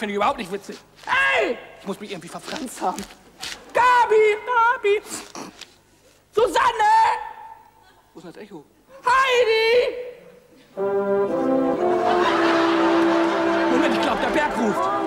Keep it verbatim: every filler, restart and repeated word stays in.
finde ich überhaupt nicht witzig. Ey! Ich muss mich irgendwie verfranst haben. Gabi! Gabi! Susanne! Wo ist denn das Echo? Heidi! Moment, ich glaube, der Berg ruft.